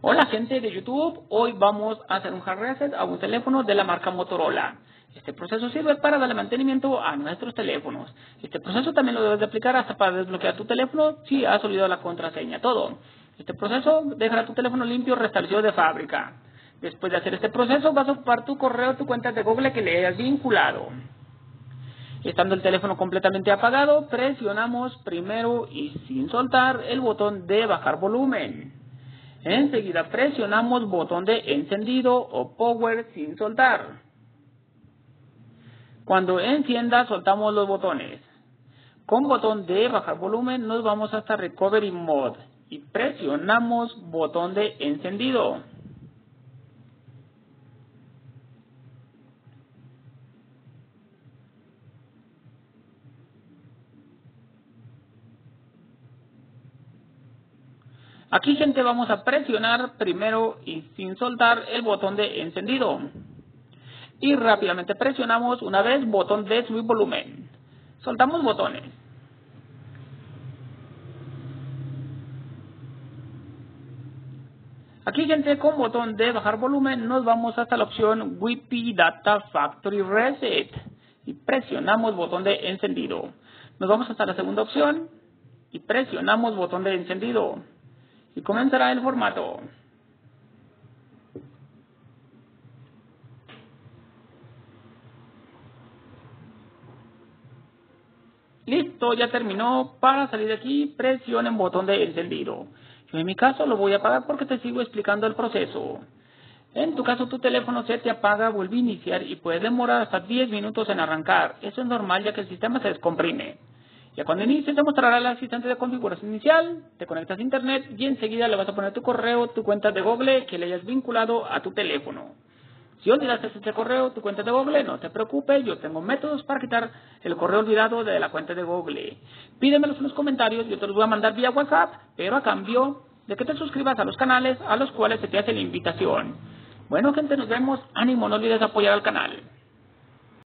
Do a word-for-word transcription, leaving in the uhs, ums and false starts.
Hola gente de YouTube, hoy vamos a hacer un hard reset a un teléfono de la marca Motorola. Este proceso sirve para darle mantenimiento a nuestros teléfonos. Este proceso también lo debes de aplicar hasta para desbloquear tu teléfono si has olvidado la contraseña, todo. Este proceso dejará tu teléfono limpio restablecido de fábrica. Después de hacer este proceso vas a ocupar tu correo o tu cuenta de Google que le hayas vinculado. Estando el teléfono completamente apagado, presionamos primero y sin soltar el botón de bajar volumen. Enseguida presionamos botón de encendido o power sin soltar. Cuando encienda soltamos los botones. Con botón de bajar volumen nos vamos hasta Recovery Mode y presionamos botón de encendido. Aquí, gente, vamos a presionar primero y sin soltar el botón de encendido. Y rápidamente presionamos una vez botón de subir volumen. Soltamos botones. Aquí, gente, con botón de bajar volumen nos vamos hasta la opción Wipe Data Factory Reset. Y presionamos botón de encendido. Nos vamos hasta la segunda opción y presionamos botón de encendido. Y comenzará el formato. Listo, ya terminó. Para salir de aquí, presionen botón de encendido. Yo en mi caso lo voy a apagar porque te sigo explicando el proceso. En tu caso, tu teléfono se te apaga, vuelve a iniciar y puede demorar hasta diez minutos en arrancar. Eso es normal ya que el sistema se descomprime. Ya cuando inicies te mostrará la asistente de configuración inicial, te conectas a internet y enseguida le vas a poner tu correo, tu cuenta de Google que le hayas vinculado a tu teléfono. Si olvidaste este correo, tu cuenta de Google, no te preocupes, yo tengo métodos para quitar el correo olvidado de la cuenta de Google. Pídemelos en los comentarios, yo te los voy a mandar vía WhatsApp, pero a cambio de que te suscribas a los canales a los cuales se te hace la invitación. Bueno gente, nos vemos, ánimo, no olvides apoyar al canal.